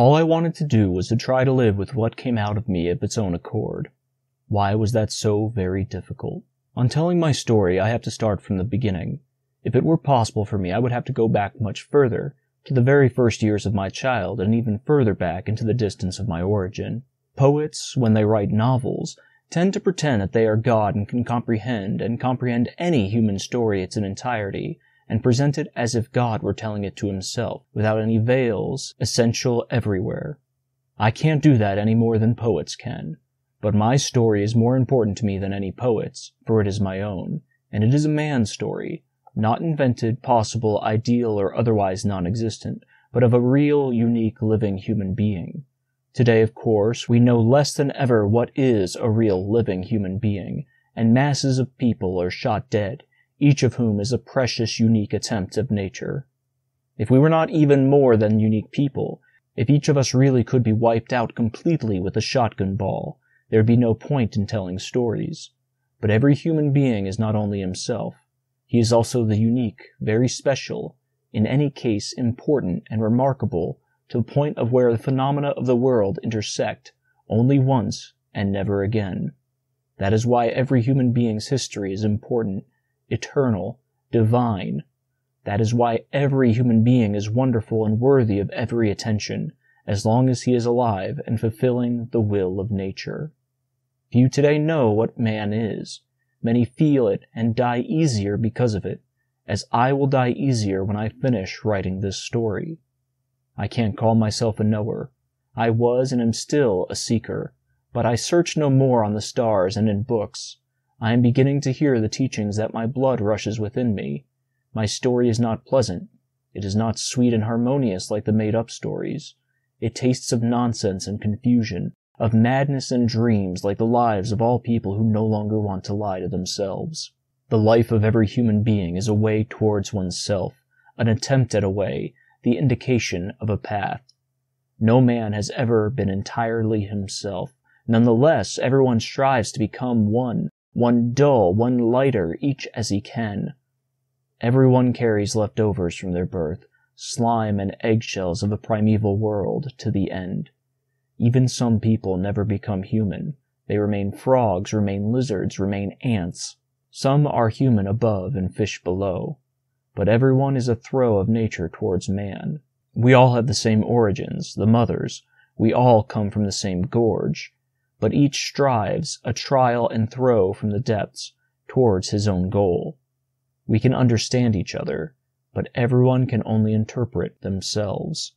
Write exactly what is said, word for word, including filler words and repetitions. All I wanted to do was to try to live with what came out of me of its own accord. Why was that so very difficult? On telling my story, I have to start from the beginning. If it were possible for me, I would have to go back much further, to the very first years of my child, and even further back into the distance of my origin. Poets, when they write novels, tend to pretend that they are God and can comprehend, and comprehend any human story in its entirety, and present it as if God were telling it to himself, without any veils, essential everywhere. I can't do that any more than poets can, but my story is more important to me than any poet's, for it is my own, and it is a man's story, not invented, possible, ideal, or otherwise non-existent, but of a real, unique, living human being. Today, of course, we know less than ever what is a real, living human being, and masses of people are shot dead, each of whom is a precious, unique attempt of nature. If we were not even more than unique people, if each of us really could be wiped out completely with a shotgun ball, there'd be no point in telling stories. But every human being is not only himself. He is also the unique, very special, in any case important and remarkable, to the point of where the phenomena of the world intersect only once and never again. That is why every human being's history is important, eternal, divine. That is why every human being is wonderful and worthy of every attention, as long as he is alive and fulfilling the will of nature. Few today know what man is. Many feel it and die easier because of it, as I will die easier when I finish writing this story. I can't call myself a knower. I was and am still a seeker, but I search no more on the stars and in books. I am beginning to hear the teachings that my blood rushes within me. My story is not pleasant. It is not sweet and harmonious like the made-up stories. It tastes of nonsense and confusion, of madness and dreams like the lives of all people who no longer want to lie to themselves. The life of every human being is a way towards oneself, an attempt at a way, the indication of a path. No man has ever been entirely himself. Nonetheless, everyone strives to become one, one dull, one lighter, each as he can. Everyone carries leftovers from their birth, slime and eggshells of the primeval world to the end. Even some people never become human. They remain frogs, remain lizards, remain ants. Some are human above and fish below. But everyone is a throw of nature towards man. We all have the same origins, the mothers. We all come from the same gorge. But each strives, a trial and throw from the depths, towards his own goal. We can understand each other, but everyone can only interpret themselves.